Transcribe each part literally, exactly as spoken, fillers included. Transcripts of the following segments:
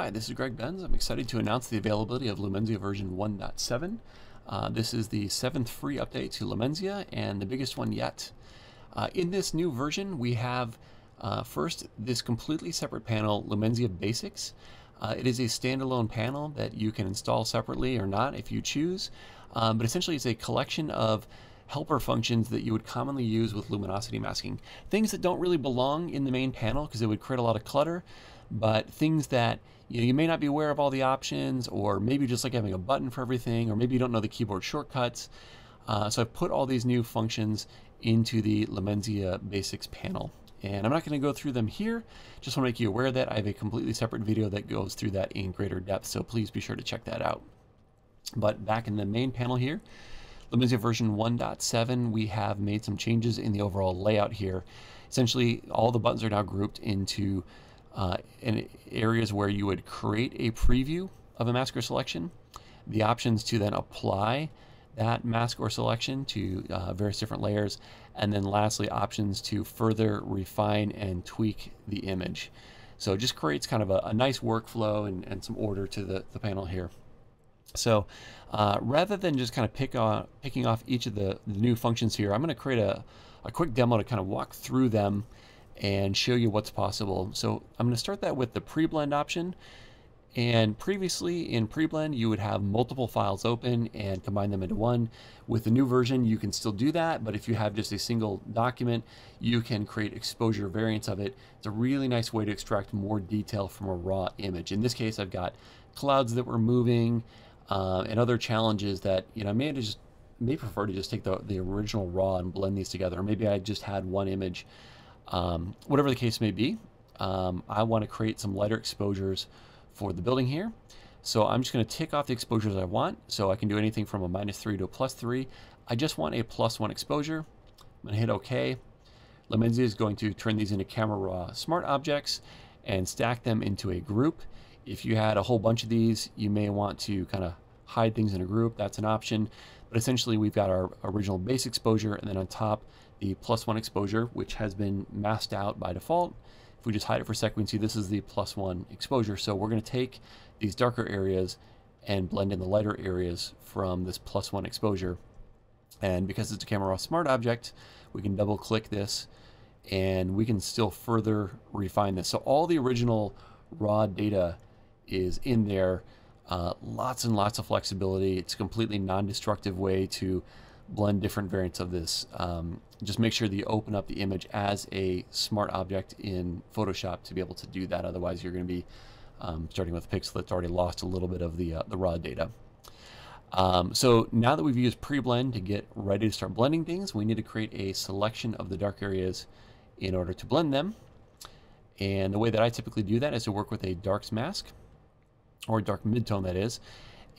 Hi, this is Greg Benz. I'm excited to announce the availability of Lumenzia version one point seven. Uh, this is the seventh free update to Lumenzia and the biggest one yet. Uh, in this new version, we have uh, first this completely separate panel, Lumenzia Basics. Uh, it is a standalone panel that you can install separately or not if you choose, um, but essentially it's a collection of helper functions that you would commonly use with luminosity masking. Things that don't really belong in the main panel because it would create a lot of clutter, but things that you know, you may not be aware of all the options, or maybe just like having a button for everything, or maybe you don't know the keyboard shortcuts. Uh, so I've put all these new functions into the Lumenzia Basics panel. And I'm not going to go through them here, just want to make you aware that I have a completely separate video that goes through that in greater depth, so please be sure to check that out. But back in the main panel here, Lumenzia version one point seven, we have made some changes in the overall layout here. Essentially, all the buttons are now grouped into uh, in areas where you would create a preview of a mask or selection, the options to then apply that mask or selection to uh, various different layers, and then lastly, options to further refine and tweak the image. So it just creates kind of a, a nice workflow and, and some order to the, the panel here. So uh, rather than just kind of pick on, picking off each of the, the new functions here, I'm going to create a, a quick demo to kind of walk through them and show you what's possible. So I'm going to start that with the pre-blend option. And previously in pre-blend, you would have multiple files open and combine them into one. With the new version, you can still do that, but if you have just a single document, you can create exposure variants of it. It's a really nice way to extract more detail from a raw image. In this case, I've got clouds that were moving, Uh, and other challenges that, you know, I may, just, may prefer to just take the, the original raw and blend these together. Or maybe I just had one image, um, whatever the case may be. Um, I want to create some lighter exposures for the building here. So I'm just going to tick off the exposures I want. So I can do anything from a minus three to a plus three. I just want a plus one exposure. I'm going to hit OK. Lumenzia is going to turn these into camera raw smart objects and stack them into a group. If you had a whole bunch of these, you may want to kind of hide things in a group. That's an option. But essentially, we've got our original base exposure, and then on top, the plus one exposure, which has been masked out by default. If we just hide it for a sec, we can see this is the plus one exposure. So we're going to take these darker areas and blend in the lighter areas from this plus one exposure. And because it's a camera raw smart object, we can double click this, and we can still further refine this. So all the original raw data is in there, uh, lots and lots of flexibility. It's a completely non-destructive way to blend different variants of this. Um, just make sure that you open up the image as a smart object in Photoshop to be able to do that. Otherwise, you're going to be um, starting with a pixel that's already lost a little bit of the, uh, the raw data. Um, so now that we've used pre-blend to get ready to start blending things, we need to create a selection of the dark areas in order to blend them. And the way that I typically do that is to work with a darks mask, or dark midtone that is,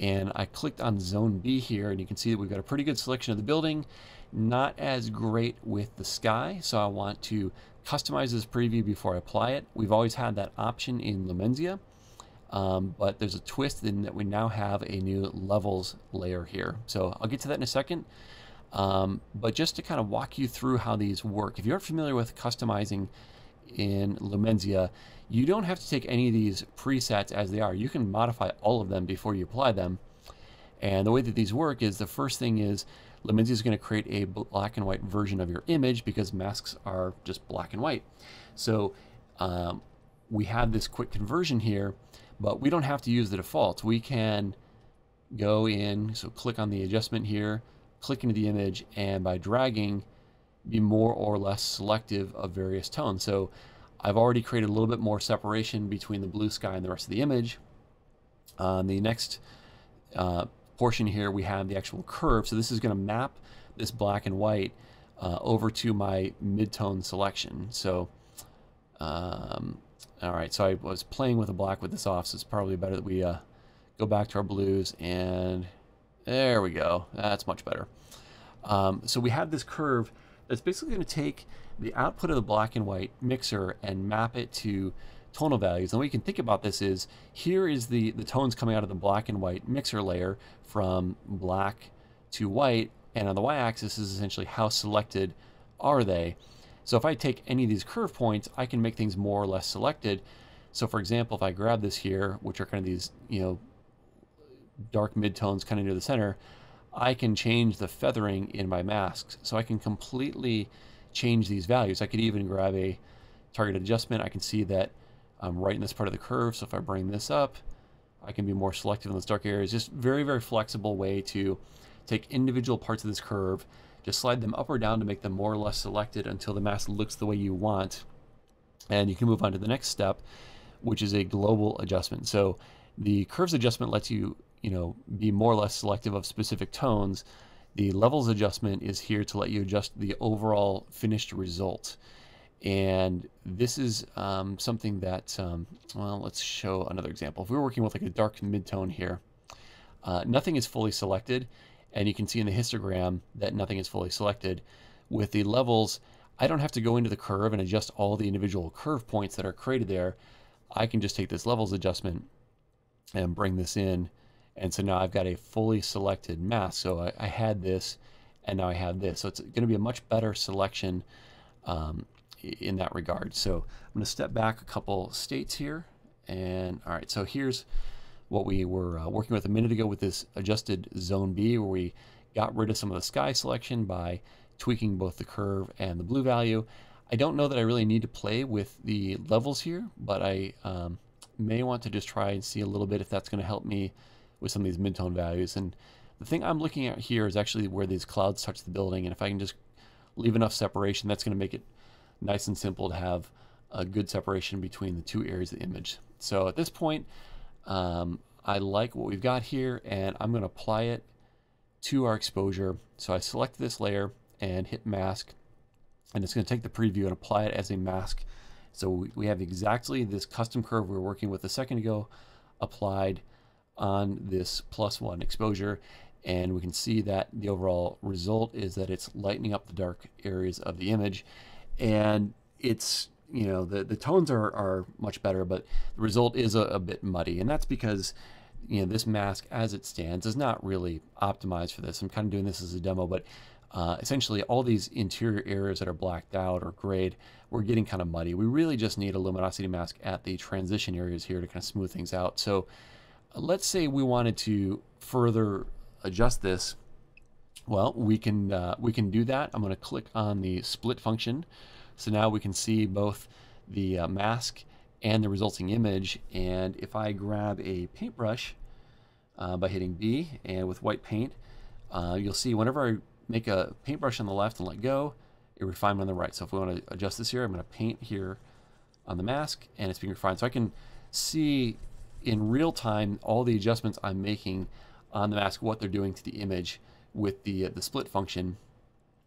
and I clicked on zone B here, and you can see that we've got a pretty good selection of the building, not as great with the sky, so I want to customize this preview before I apply it. We've always had that option in Lumenzia, um, but there's a twist in that we now have a new levels layer here. So I'll get to that in a second, um, but just to kind of walk you through how these work. If you're familiar with customizing in Lumenzia, you don't have to take any of these presets as they are. You can modify all of them before you apply them. And the way that these work is, the first thing is Lumenzia is going to create a black and white version of your image because masks are just black and white. So um, we have this quick conversion here, but we don't have to use the default. We can go in, so click on the adjustment here, click into the image, and by dragging, be more or less selective of various tones. So I've already created a little bit more separation between the blue sky and the rest of the image. On um, the next uh, portion here, we have the actual curve. So this is going to map this black and white uh, over to my mid-tone selection. So, um, all right, so I was playing with the black with this off, so it's probably better that we uh, go back to our blues, and there we go. That's much better. Um, so we have this curve. It's basically going to take the output of the black and white mixer and map it to tonal values. And the way you can think about this is, here is the, the tones coming out of the black and white mixer layer from black to white, and on the y-axis is essentially how selected are they. So if I take any of these curve points, I can make things more or less selected. So for example, if I grab this here, which are kind of these, you know, dark midtones kind of near the center, I can change the feathering in my masks. So I can completely change these values. I could even grab a target adjustment. I can see that I'm right in this part of the curve. So if I bring this up, I can be more selective in those dark areas. Just very, very flexible way to take individual parts of this curve, just slide them up or down to make them more or less selected until the mask looks the way you want. And you can move on to the next step, which is a global adjustment. So the curves adjustment lets you, you know, be more or less selective of specific tones. The levels adjustment is here to let you adjust the overall finished result. And this is um, something that, um, well, let's show another example. If we were working with like a dark midtone here, uh, nothing is fully selected. And you can see in the histogram that nothing is fully selected. With the levels, I don't have to go into the curve and adjust all the individual curve points that are created there. I can just take this levels adjustment and bring this in. And so now I've got a fully selected mask. So I, I had this and now I have this. So it's going to be a much better selection um, in that regard. So I'm going to step back a couple states here. And all right, so here's what we were uh, working with a minute ago with this adjusted zone B, where we got rid of some of the sky selection by tweaking both the curve and the blue value. I don't know that I really need to play with the levels here, but I um, may want to just try and see a little bit if that's going to help me with some of these midtone values. And the thing I'm looking at here is actually where these clouds touch the building. And if I can just leave enough separation, that's going to make it nice and simple to have a good separation between the two areas of the image. So at this point, um, I like what we've got here, and I'm going to apply it to our exposure. So I select this layer and hit mask, and it's going to take the preview and apply it as a mask. So we have exactly this custom curve we were working with a second ago applied on this plus one exposure, and we can see that the overall result is that it's lightening up the dark areas of the image, and it's, you know, the the tones are are much better, but the result is a, a bit muddy, and that's because, you know, this mask as it stands is not really optimized for this. I'm kind of doing this as a demo, but uh, essentially all these interior areas that are blacked out or grayed, we're getting kind of muddy. We really just need a luminosity mask at the transition areas here to kind of smooth things out. So let's say we wanted to further adjust this. Well, we can uh, we can do that. I'm going to click on the split function, so now we can see both the uh, mask and the resulting image. And if I grab a paintbrush uh, by hitting B and with white paint, uh, you'll see whenever I make a paintbrush on the left and let go, it refines on the right. So if we want to adjust this here, I'm going to paint here on the mask, and it's being refined. So I can see in real time all the adjustments I'm making on the mask, what they're doing to the image with the uh, the split function.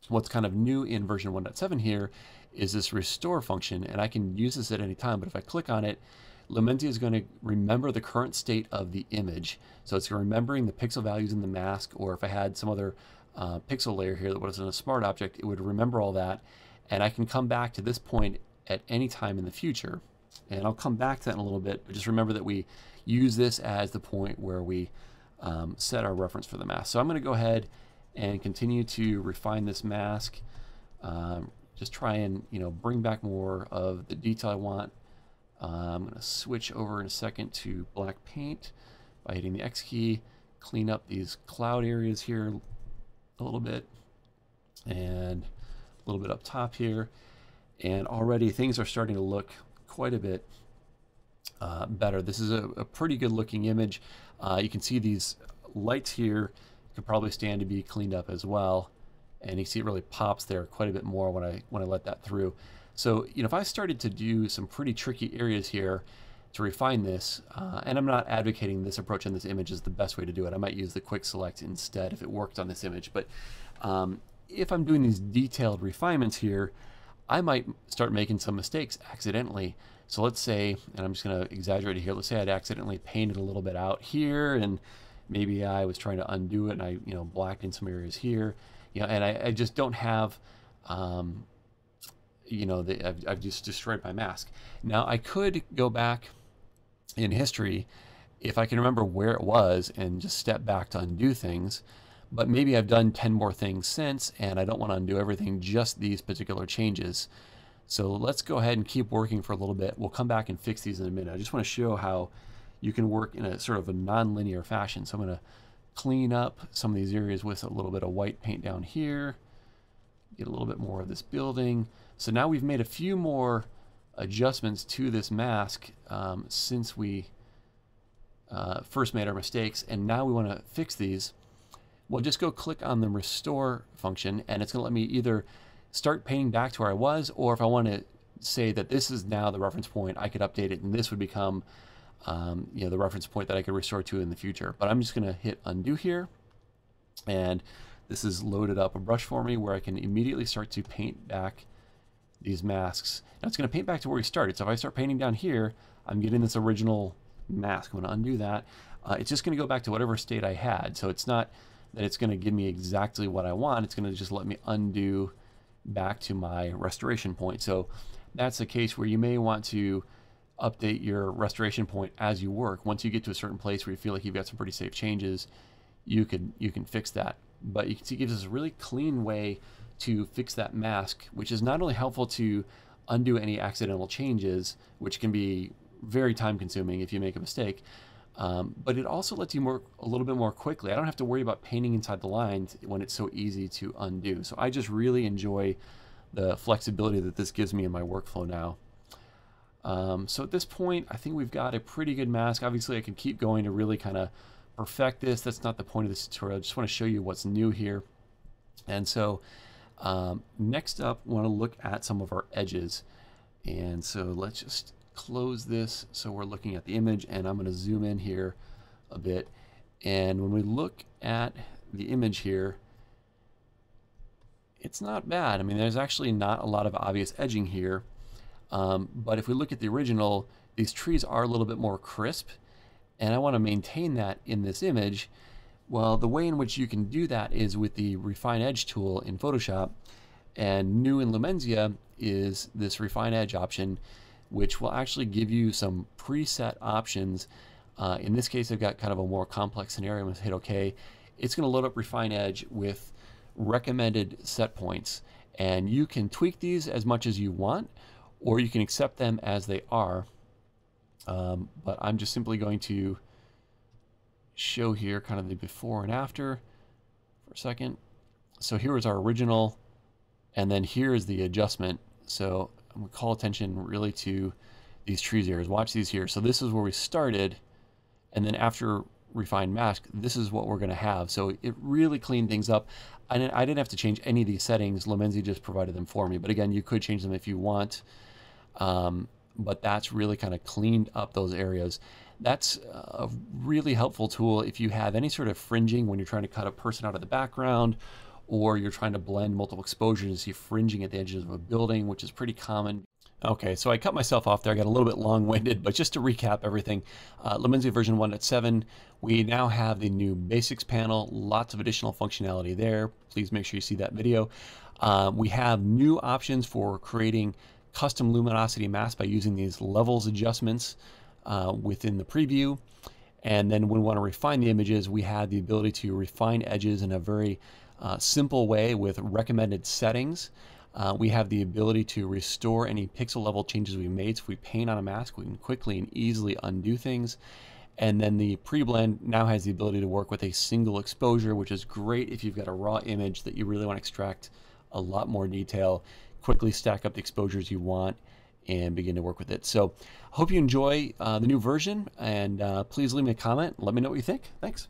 What's kind of new in version one point seven here is this restore function, and I can use this at any time, but if I click on it, Lumenzia is going to remember the current state of the image. So it's remembering the pixel values in the mask, or if I had some other uh, pixel layer here that wasn't a smart object, it would remember all that, and I can come back to this point at any time in the future. And I'll come back to that in a little bit, but just remember that we use this as the point where we um, set our reference for the mask. So I'm going to go ahead and continue to refine this mask. Um, just try and, you know, bring back more of the detail I want. Uh, I'm going to switch over in a second to black paint by hitting the X key, clean up these cloud areas here a little bit, and a little bit up top here. And already things are starting to look quite a bit uh, better. This is a, a pretty good looking image. Uh, you can see these lights here could probably stand to be cleaned up as well, and you see it really pops there quite a bit more when I when I let that through. So, you know, if I started to do some pretty tricky areas here to refine this, uh, and I'm not advocating this approach on this image is the best way to do it. I might use the quick select instead if it worked on this image. But um, if I'm doing these detailed refinements here, I might start making some mistakes accidentally. So let's say, and I'm just going to exaggerate it here, let's say I'd accidentally painted a little bit out here, and maybe I was trying to undo it, and I, you know, blacked in some areas here, you know, and I, I just don't have, um, you know, the, I've, I've just destroyed my mask. Now I could go back in history if I can remember where it was and just step back to undo things. But maybe I've done ten more things since, and I don't want to undo everything, just these particular changes. So let's go ahead and keep working for a little bit. We'll come back and fix these in a minute. I just want to show how you can work in a sort of a non-linear fashion. So I'm going to clean up some of these areas with a little bit of white paint down here. Get a little bit more of this building. So now we've made a few more adjustments to this mask um, since we uh, first made our mistakes, and now we want to fix these. Well, just go click on the restore function, and it's going to let me either start painting back to where I was, or if I want to say that this is now the reference point, I could update it, and this would become um, you know, the reference point that I could restore to in the future. But I'm just going to hit undo here, and this has loaded up a brush for me where I can immediately start to paint back these masks. Now it's going to paint back to where we started. So if I start painting down here, I'm getting this original mask. I'm going to undo that. Uh, it's just going to go back to whatever state I had. So it's not that it's going to give me exactly what I want. It's going to just let me undo back to my restoration point. So that's a case where you may want to update your restoration point as you work. Once you get to a certain place where you feel like you've got some pretty safe changes, you can, you can fix that. But you can see it gives us a really clean way to fix that mask, which is not only helpful to undo any accidental changes, which can be very time consuming if you make a mistake, um, but it also lets you work a little bit more quickly. I don't have to worry about painting inside the lines when it's so easy to undo. So I just really enjoy the flexibility that this gives me in my workflow now. Um, so at this point, I think we've got a pretty good mask. Obviously, I can keep going to really kind of perfect this. That's not the point of this tutorial. I just want to show you what's new here. And so um, next up, we want to look at some of our edges. And so let's just close this so we're looking at the image, and I'm going to zoom in here a bit. And when we look at the image here, it's not bad. I mean, there's actually not a lot of obvious edging here. Um, but if we look at the original, these trees are a little bit more crisp. And I want to maintain that in this image. Well, the way in which you can do that is with the Refine Edge tool in Photoshop. And new in Lumenzia is this Refine Edge option, which will actually give you some preset options. Uh, in this case, I've got kind of a more complex scenario. I'm going to hit OK. It's going to load up Refine Edge with recommended set points. And you can tweak these as much as you want, or you can accept them as they are. Um, but I'm just simply going to show here kind of the before and after for a second. So here is our original, and then here is the adjustment. So I'm going to call attention really to these trees here. Watch these here. So this is where we started, and then after Refine Mask, this is what we're going to have. So it really cleaned things up. I didn't, I didn't have to change any of these settings. Lumenzia just provided them for me. But again, you could change them if you want. Um, but that's really kind of cleaned up those areas. That's a really helpful tool if you have any sort of fringing when you're trying to cut a person out of the background, or you're trying to blend multiple exposures and see fringing at the edges of a building, which is pretty common. Okay, so I cut myself off there. I got a little bit long-winded, but just to recap everything, uh, Lumenzia version one point seven, we now have the new basics panel, lots of additional functionality there. Please make sure you see that video. Uh, we have new options for creating custom luminosity mask by using these levels adjustments uh, within the preview. And then when we want to refine the images, we have the ability to refine edges in a very uh, simple way with recommended settings. Uh, we have the ability to restore any pixel level changes we made. So if we paint on a mask, we can quickly and easily undo things. And then the pre-blend now has the ability to work with a single exposure, which is great if you've got a raw image that you really want to extract a lot more detail. Quickly stack up the exposures you want and begin to work with it. So I hope you enjoy uh, the new version, and uh, please leave me a comment. Let me know what you think. Thanks.